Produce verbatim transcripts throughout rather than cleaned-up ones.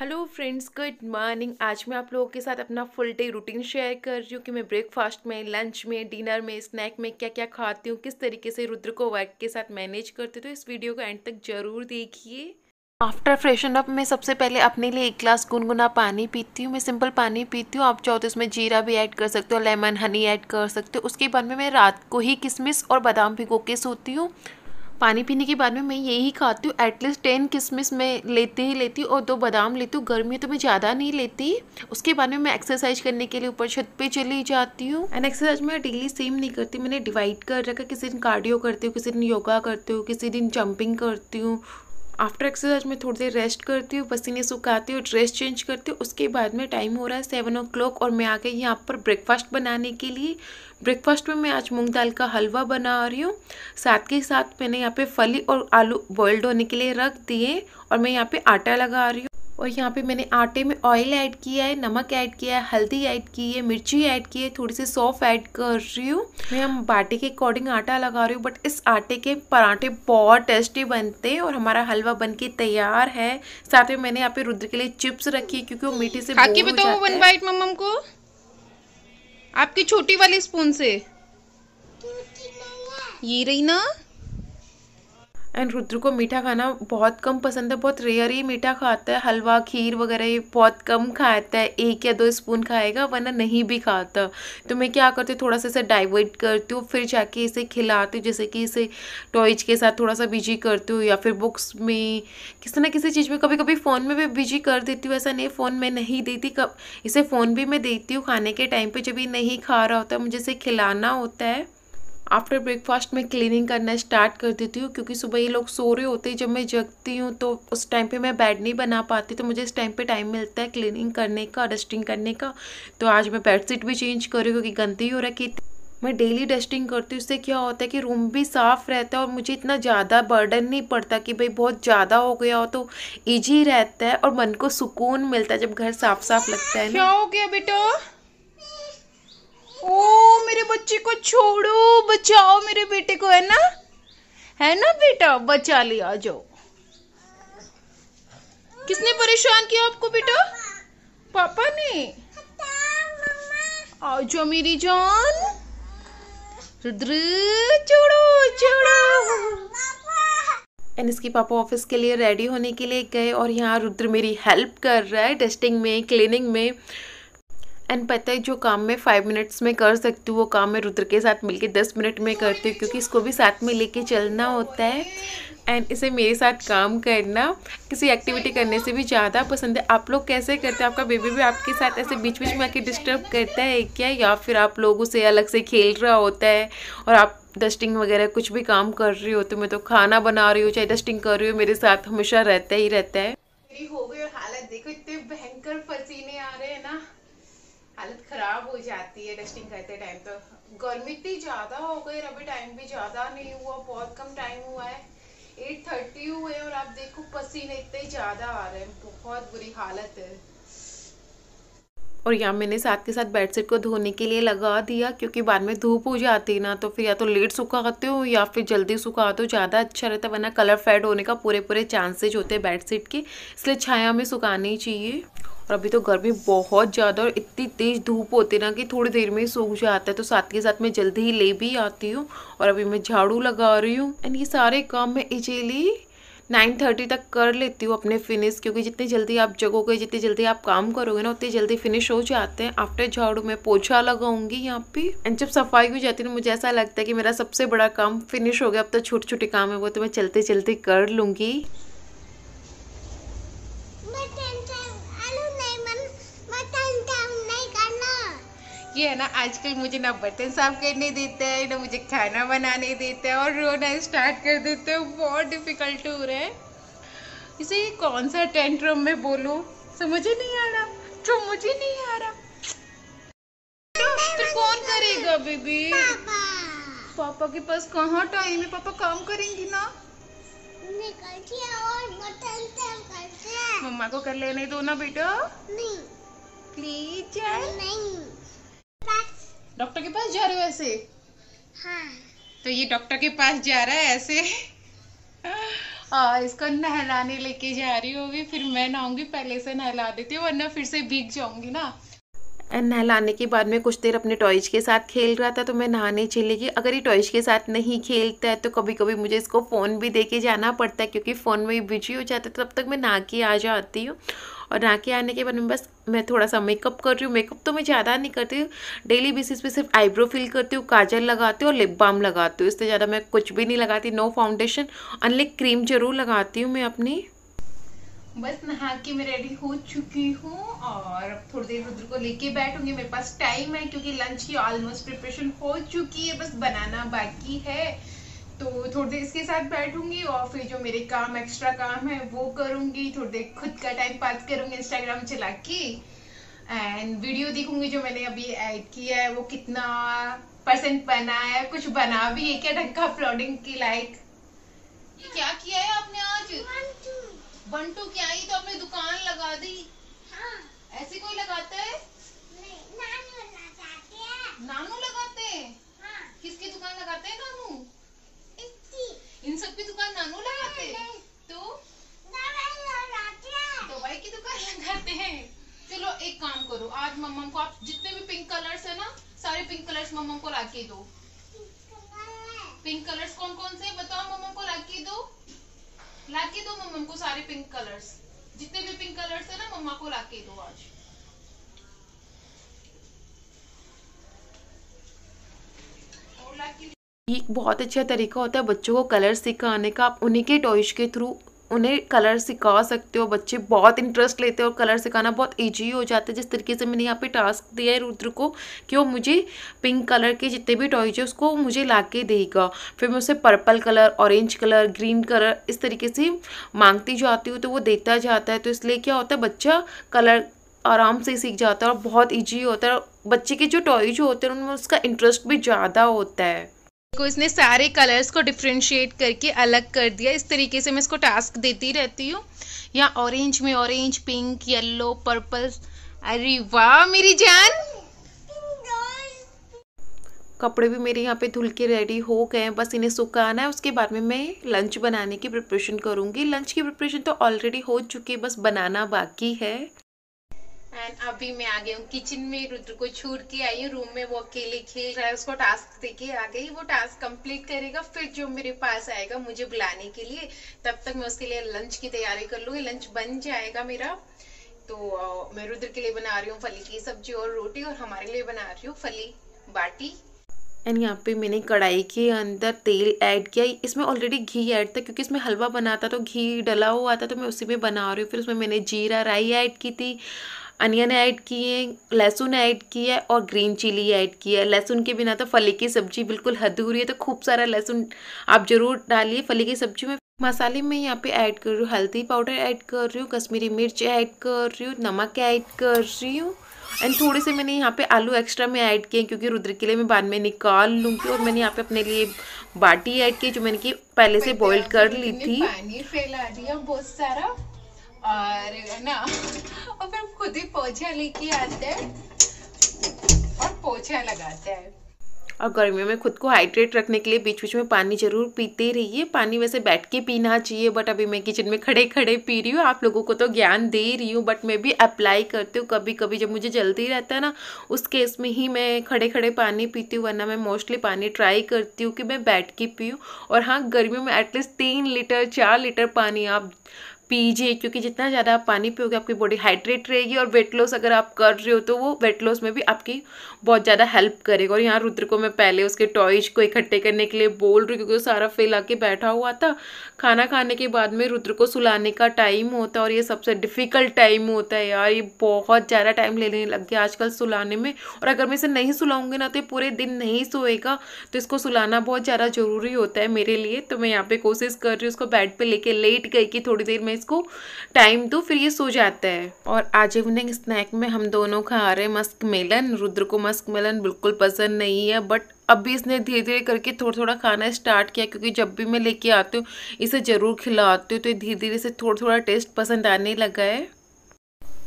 Hello friends, good morning. आज मैं आप लोगों के साथ अपना फुल डे रूटीन शेयर कर रही हूँ कि मैं ब्रेकफास्ट में, लंच में, डिनर में, स्नैक में क्या क्या खाती हूँ, किस तरीके से रुद्र को वर्क के साथ मैनेज करते। तो इस वीडियो को एंड तक ज़रूर देखिए। आफ्टर फ्रेशन अप मैं सबसे पहले अपने लिए एक ग्लास गुनगुना पानी पीती हूँ। मैं सिंपल पानी पीती हूँ, आप चाहो तो इसमें जीरा भी ऐड कर सकते हो, लेमन हनी ऐड कर सकते हो। उसके बाद में मैं रात को ही किशमिश और बादाम भिगो के सोती हूँ। पानी पीने के बाद में मैं यही खाती हूँ। एटलीस्ट टेन किशमिश मैं लेती ही लेती हूँ और दो बादाम लेती हूँ। गर्मी तो मैं ज़्यादा नहीं लेती। उसके बाद में मैं एक्सरसाइज करने के लिए ऊपर छत पे चली जाती हूँ। एंड एक्सरसाइज मैं डेली सेम नहीं करती, मैंने डिवाइड कर रखा। किसी दिन कार्डियो करती हूँ, किसी दिन योगा करती हूँ, किसी दिन जंपिंग करती हूँ। आफ्टर एक्सरसाइज मैं थोड़ी देर रेस्ट करती हूँ, पसीने सुखाती हूँ, ड्रेस चेंज करती हूँ। उसके बाद में टाइम हो रहा है सेवन ओ क्लॉक और मैं आ गई यहाँ पर ब्रेकफास्ट बनाने के लिए। ब्रेकफास्ट में मैं आज मूंग दाल का हलवा बना रही हूँ। साथ के साथ मैंने यहाँ पे फली और आलू बॉइल्ड होने के लिए रख दिए और मैं यहाँ पे आटा लगा रही हूँ। और यहाँ पे मैंने आटे में ऑयल ऐड किया है, नमक ऐड किया है, हल्दी ऐड की है, मिर्ची ऐड की है, थोड़ी सी सौंफ ऐड कर रही हूँ। मैं हम बाटे के अकॉर्डिंग आटा लगा रही हूँ, बट इस आटे के पराठे बहुत टेस्टी बनते हैं और हमारा हलवा बनके तैयार है। साथ में मैंने यहाँ पे रुद्र के लिए चिप्स रखी है क्योंकि वो मीठे से बोर हो जाता है। वन बाइट मम्मा हमको आपकी छोटी वाली स्पून से, ये रही ना। एंड रुद्र को मीठा खाना बहुत कम पसंद है, बहुत रेयर ही मीठा खाता है। हलवा, खीर वगैरह ये बहुत कम खाता है, एक या दो स्पून खाएगा, वरना नहीं भी खाता। तो मैं क्या करती हूँ, थोड़ा सा इसे डाइवर्ट करती हूँ, फिर जाके इसे खिलाती हूँ। जैसे कि इसे टॉयज के साथ थोड़ा सा बिजी करती हूँ या फिर बुक्स में, किसी ना किसी चीज़ में, कभी कभी फ़ोन में भी बिजी कर देती हूँ। ऐसा नहीं फ़ोन में नहीं देती, कब इसे फ़ोन भी मैं देती हूँ खाने के टाइम पर, जब ये नहीं खा रहा होता मुझे इसे खिलाना होता है। आफ्टर ब्रेकफास्ट में क्लीनिंग करना स्टार्ट कर देती हूँ क्योंकि सुबह ये लोग सो रहे होते हैं। जब मैं जगती हूँ तो उस टाइम पे मैं बेड नहीं बना पाती, तो मुझे इस टाइम पे टाइम मिलता है क्लीनिंग करने का, डस्टिंग करने का। तो आज मैं बेडशीट भी चेंज कर रही हूँ क्योंकि गंदी हो रखी थी। मैं डेली डस्टिंग करती हूँ, उससे क्या होता है कि रूम भी साफ़ रहता है और मुझे इतना ज़्यादा बर्डन नहीं पड़ता कि भाई बहुत ज़्यादा हो गया हो, तो ईजी रहता है और मन को सुकून मिलता है जब घर साफ साफ लगता है। क्या हो गया बेटा? ओ मेरे बच्चे को छोड़ो, बचाओ मेरे बेटे को, है ना, है ना बेटा, बचा लिया। जाओ, किसने परेशान किया आपको बेटा? पापा ने। आओ जाओ मेरी जान। रुद्र छोड़ो छोड़ो। एंड इसके पापा ऑफिस के लिए रेडी होने के लिए गए और यहाँ रुद्र मेरी हेल्प कर रहा है डस्टिंग में, क्लीनिंग में। एंड पता है जो काम मैं फाइव मिनट्स में कर सकती हूँ वो काम मैं रुद्र के साथ मिलके दस मिनट में करती हूँ क्योंकि इसको भी साथ में लेके चलना होता है। एंड इसे मेरे साथ काम करना किसी एक्टिविटी करने से भी ज़्यादा पसंद है। आप लोग कैसे करते हैं? आपका बेबी भी आपके साथ ऐसे बीच बीच में आके डिस्टर्ब करता है क्या, या फिर आप लोगों से अलग से खेल रहा होता है और आप डस्टिंग वगैरह कुछ भी काम कर रही होती हो? मैं तो खाना बना रही हूँ, चाहे डस्टिंग कर रही हो, मेरे साथ हमेशा रहता ही रहता है। हो गई और हालत देखो, इतने भयंकर पसीने आ रहे हैं ना, हालत खराब हो जाती है डस्टिंग करते टाइम। तो गर्मी इतनी ज़्यादा हो गई, अभी टाइम भी ज़्यादा नहीं हुआ, बहुत कम टाइम हुआ है, एट थर्टी हुए और आप देखो पसीने इतने ज़्यादा आ रहे हैं, बहुत बुरी हालत है। और यहाँ मैंने साथ के साथ बेडशीट को धोने के लिए लगा दिया क्योंकि बाद में धूप हो जाती है ना, तो फिर या तो लेट सुखाते हो या फिर जल्दी सुखाते हो, ज़्यादा अच्छा रहता है, वरना कलर फेड होने का पूरे पूरे चांसेज होते हैं बेडशीट के, इसलिए छाया में सुखानी चाहिए। और अभी तो गर्मी बहुत ज़्यादा और इतनी तेज़ धूप होती है ना कि थोड़ी देर में ही सूख जाता है, तो साथ के साथ मैं जल्दी ही ले भी आती हूँ। और अभी मैं झाड़ू लगा रही हूँ। एंड ये सारे काम मैं इजीली नाइन थर्टी तक कर लेती हूँ अपने फिनिश, क्योंकि जितनी जल्दी आप जगोगे, जितनी जल्दी आप काम करोगे ना, उतनी जल्दी फिनिश हो जाते हैं। आफ्टर झाड़ू मैं पोछा लगाऊंगी यहाँ पे। एंड जब सफाई हो जाती है ना, मुझे ऐसा लगता है कि मेरा सबसे बड़ा काम फिनिश हो गया, अब तो छोटे छोटे काम है वो तो मैं चलते चलते कर लूँगी। ये है ना, आजकल मुझे ना बर्तन साफ करने देता है, ना मुझे खाना बनाने देता है और रोना स्टार्ट कर देता है। बहुत डिफिकल्ट हो रहा है इसे, ये कौन सा टेंट्रम में बोलूं समझ नहीं आ रहा, तो मुझे नहीं आ रहा तो, तो कौन करेगा बेबी? पापा के पास कहाँ टाइम है, पापा काम करेंगी ना। मम्मा को कर लेने दो ना बेटा, नहीं प्लीज। नहीं, डॉक्टर के पास जा रहे हो ऐसे? हाँ। तो ये डॉक्टर के पास जा रहा है ऐसे आ, इसको नहलाने लेके जा रही हूँ। अभी फिर मैं नहाऊंगी, पहले से नहला देती हूँ वरना फिर से भीग जाऊंगी ना। नहलाने के बाद में कुछ देर अपने टॉयज के साथ खेल रहा था तो मैं नहाने चली गई। अगर ये टॉयज के साथ नहीं खेलता है तो कभी कभी मुझे इसको फ़ोन भी दे के जाना पड़ता है क्योंकि फ़ोन में ही बिजी हो जाता है। तब तक मैं नहा के आ जाती हूँ और नहा के आने के बाद में बस मैं थोड़ा सा मेकअप कर रही हूँ। मेकअप तो मैं ज़्यादा नहीं करती हूँ, डेली बेसिस पे सिर्फ आईब्रो फिल करती हूँ, काजल लगाती हूँ और लिप बाम लगाती हूँ। इससे ज़्यादा मैं कुछ भी नहीं लगाती, नो फाउंडेशन, अनलिक क्रीम जरूर लगाती हूँ मैं अपनी। बस नहा के मैं रेडी हो चुकी हूँ और अब थोड़ी देर रुद्र को लेके बैठूंगी। मेरे पास टाइम है क्योंकि लंच की ऑलमोस्ट प्रिपरेशन हो चुकी है, बस बनाना बाकी है। तो थोड़ी देर इसके साथ बैठूंगी और फिर जो मेरे काम एक्स्ट्रा काम है वो करूंगी। थोड़ी देर खुद का टाइम पास करूंगी इंस्टाग्राम चला के, एंड वीडियो देखूंगी जो मैंने अभी ऐड किया है वो कितना परसेंट बना है, कुछ बना भी है क्या ढंग का अपलोडिंग के लायक। ये क्या किया है आपने आज? बंटू क्या आई तो आपने दुकान लगा दी? हाँ। ऐसे कोई लगाता है? नहीं, नानू लगाते हैं। नानू लगाते हैं? हाँ। किसकी दुकान लगाते हैं नानू? इसकी। इन सब की दुकान नानू लगाते हैं? हाँ, तो दवाई लगाते हैं। दवाई की दुकान लगाते हैं। चलो एक काम करो, आज मम्मा को आप जितने भी पिंक कलर्स है ना, सारे पिंक कलर्स मम्मा को ला के दो। पिंक कलर्स कौन कौन से बताओ, मम्मा को ला के दो। लाके दो मम्मा को सारे पिंक कलर्स, जितने भी पिंक कलर्स है ना मम्मा को लाके दो आज। और लाके एक बहुत अच्छा तरीका होता है बच्चों को कलर सिखाने का। आप उन्हीं के टॉयज के थ्रू उन्हें कलर सिखा सकते हो। बच्चे बहुत इंटरेस्ट लेते हैं और कलर सिखाना बहुत इजी हो जाता है। जिस तरीके से मैंने यहाँ पे टास्क दिया है रुद्र को कि वो मुझे पिंक कलर के जितने भी टॉयज है उसको मुझे ला के देगा, फिर मैं उसे purple colour, orange colour, green colour इस तरीके से मांगती जाती हूँ तो वो देता जाता है। तो इसलिए क्या होता है बच्चा कलर आराम से सीख जाता है और बहुत ईजी होता है। बच्चे के जो टॉयज होते हैं उनमें उसका इंटरेस्ट भी ज़्यादा होता है। को इसने सारे कलर्स को डिफ्रेंशिएट करके अलग कर दिया। इस तरीके से मैं इसको टास्क देती रहती हूँ। यहाँ ऑरेंज में ऑरेंज, पिंक, येलो, पर्पल। अरे वाह मेरी जान! कपड़े भी मेरे यहाँ पे धुल के रेडी हो गए हैं, बस इन्हें सुखाना है। उसके बाद में मैं लंच बनाने की प्रिपरेशन करूँगी। लंच की प्रिपरेशन तो ऑलरेडी हो चुकी है, बस बनाना बाकी है। एंड अभी मैं आ गई हूँ किचन में, रुद्र को छोड़ के आई हूँ रूम में। वो अकेले खेल रहा है, उसको टास्क देके आ गई। वो टास्क कंप्लीट करेगा, फिर जो मेरे पास आएगा मुझे बुलाने के लिए, तब तक मैं उसके लिए लंच की तैयारी कर लूँगी। लंच बन जाएगा मेरा। तो आ, मैं रुद्र के लिए बना रही हूँ फली की सब्जी और रोटी, और हमारे लिए बना रही हूँ फली बाटी। एंड यहाँ पे मैंने कढ़ाई के अंदर तेल ऐड किया। इसमें ऑलरेडी घी ऐड था क्योंकि इसमें हलवा बना था तो घी डला हुआ था, तो मैं उसी में बना रही हूँ। फिर उसमें मैंने जीरा, राई ऐड की थी, अनियन ऐड किए, लहसुन ऐड किया और ग्रीन चिली ऐड किया। लहसुन के बिना तो फली की सब्ज़ी बिल्कुल अधूरी है, तो खूब सारा लहसुन आप ज़रूर डालिए फली की सब्ज़ी में। मसाले में यहाँ पे ऐड कर रही हूँ, हल्दी पाउडर ऐड कर रही हूँ, कश्मीरी मिर्च ऐड कर रही हूँ, नमक ऐड कर रही हूँ। एंड थोड़े से मैंने यहाँ पे आलू एक्स्ट्रा में ऐड किए क्योंकि रुद्र के लिए मैं बाद में निकाल लूँगी। और मैंने यहाँ पे अपने लिए बाटी ऐड की जो मैंने की पहले से बॉईल कर ली थी। पानी फैला दिया बहुत सारा और ना, और फिर खुद ही पोछा लेके आते हैं और पोछा लगाते हैं। और गर्मियों में खुद को हाइड्रेट रखने के लिए बीच बीच में पानी जरूर पीते रहिए। पानी वैसे बैठ के पीना चाहिए, बट अभी मैं किचन में खड़े खड़े पी रही हूँ। आप लोगों को तो ज्ञान दे रही हूँ, बट मैं भी अप्लाई करती हूँ। कभी कभी जब मुझे जल्दी रहता है ना, उस केस में ही मैं खड़े खड़े पानी पीती हूँ, वरना मैं मोस्टली पानी ट्राई करती हूँ कि मैं बैठ के पीऊँ। और हाँ, गर्मियों में एटलीस्ट तीन लीटर चार लीटर पानी आप पीजिए क्योंकि जितना ज़्यादा आप पानी पियोगे आपकी बॉडी हाइड्रेट रहेगी और वेट लॉस अगर आप कर रहे हो तो वो वेट लॉस में भी आपकी बहुत ज़्यादा हेल्प करेगा। और यहाँ रुद्र को मैं पहले उसके टॉयज को इकट्ठे करने के लिए बोल रही हूँ क्योंकि वो सारा फैला के बैठा हुआ था। खाना खाने के बाद में रुद्र को सुलाने का टाइम होता है और ये सबसे डिफ़िकल्ट टाइम होता है यार। ये बहुत ज़्यादा टाइम लेने लग गया आजकल सुलाने में, और अगर मैं इसे नहीं सुलाऊंगी ना तो ये पूरे दिन नहीं सोएगा। तो इसको सुलाना बहुत ज़्यादा ज़रूरी होता है मेरे लिए। तो मैं यहाँ पर कोशिश कर रही हूँ, उसको बेड पर लेके लेट गई कि थोड़ी देर में इसको टाइम दो, फिर ये सो जाता है। और आज इवनिंग स्नैक में हम दोनों खा रहे हैं मस्क मेलन। रुद्र को मस्क मेलन बिल्कुल पसंद नहीं है, बट अब भी इसने धीरे धीरे करके थोड़ा थोड़ा खाना स्टार्ट किया क्योंकि जब भी मैं लेके आती हूँ इसे ज़रूर खिलाती हूँ, तो धीरे धीरे से थोड़ा थोड़ा टेस्ट पसंद आने लगा है।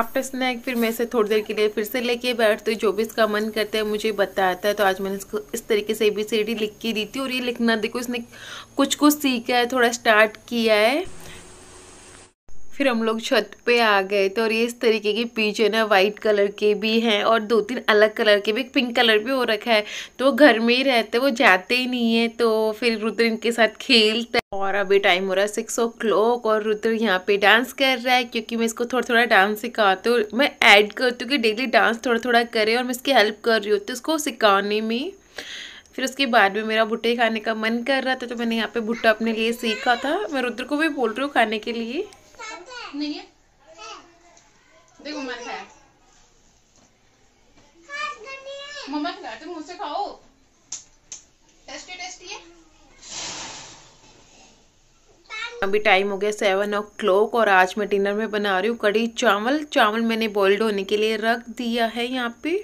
आफ्टर स्नैक फिर मैं इसे थोड़ी देर के लिए फिर से लेके बैठती हूँ, जो भी इसका मन करता है मुझे बताता है। तो आज मैंने इसको इस तरीके से ए बी सी डी लिख के दी थी, और ये लिखना देखो इसने कुछ कुछ सीखा है, थोड़ा स्टार्ट किया है। फिर हम लोग छत पे आ गए थे, और ये इस तरीके के पिजन है, वाइट कलर के भी हैं और दो तीन अलग कलर के भी, पिंक कलर भी हो रखा है। तो वो घर में ही रहते, वो जाते ही नहीं है। तो फिर रुद्र इनके साथ खेलते, और अभी टाइम हो रहा है सिक्स ओ क्लॉक, और रुद्र यहाँ पे डांस कर रहा है क्योंकि मैं इसको थोड़ा थोड़ा डांस सिखाती हूँ। मैं ऐड करती हूँ कि डेली डांस थोड़ा थोड़ा करे, और मैं इसकी हेल्प कर रही होती हूँ उसको सिखाने में। फिर उसके बाद में मेरा भुट्टे खाने का मन कर रहा था, तो मैंने यहाँ पे भुट्टा अपने लिए सीखा था। मैं रुद्र को भी बोल रही हूँ खाने के लिए, नहीं है? देखो मैंने खाया, मम्मा खिलाते, मुझसे खाओ, टेस्टी टेस्टी है। अभी टाइम हो गया सेवन ओ क्लॉक, और आज मैं डिनर में बना रही हूँ कड़ी चावल। चावल मैंने बॉइल्ड होने के लिए रख दिया है यहाँ पे,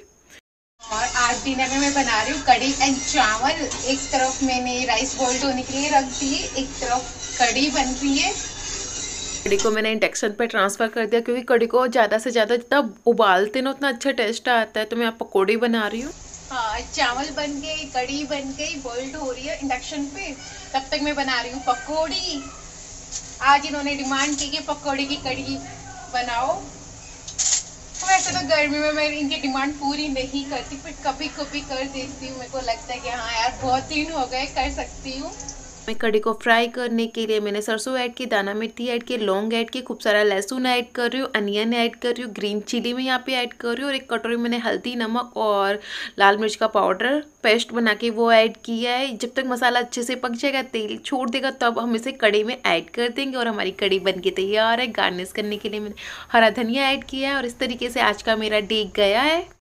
और आज डिनर में मैं बना रही हूँ कड़ी एंड चावल। एक तरफ मैंने राइस बॉइल्ड होने के लिए रख दिए, एक तरफ कड़ी बन रही है। कड़ी को मैंने इंडक्शन पे ट्रांसफ़र कर दिया क्योंकि कड़ी को ज़्यादा से ज़्यादा जितना उबालते ना उतना अच्छा टेस्ट आता है। तो मैं आप पकौड़ी बना रही हूँ। हाँ, चावल बन गए, कड़ी बन गई, बॉइल्ड हो रही है इंडक्शन पे, तब तक मैं बना रही हूँ पकौड़ी। आज इन्होंने डिमांड की कि पकौड़ी की कड़ी बनाओ। वैसे तो गर्मी में मैं इनकी डिमांड पूरी नहीं करती, पर कभी कभी कर देती हूँ। मेरे को लगता है कि हाँ यार बहुत दिन हो गए, कर सकती हूँ। मैं कड़ी को फ्राई करने के लिए मैंने सरसों ऐड की, दाना मिर्ची ऐड की, लौंग ऐड की, खूब सारा लहसुन ऐड कर रही हूँ, अनियन ऐड कर रही हूँ, ग्रीन चिली मैं यहाँ पे ऐड कर रही हूँ, और एक कटोरी मैंने हल्दी, नमक और लाल मिर्च का पाउडर पेस्ट बना के वो ऐड किया है। जब तक मसाला अच्छे से पक जाएगा, तेल छोड़ देगा, तब हम इसे कड़ी में ऐड कर देंगे, और हमारी कड़ी बन के तैयार है। गार्निश करने के लिए मैंने हरा धनिया ऐड किया है, और इस तरीके से आज का मेरा डे गया है।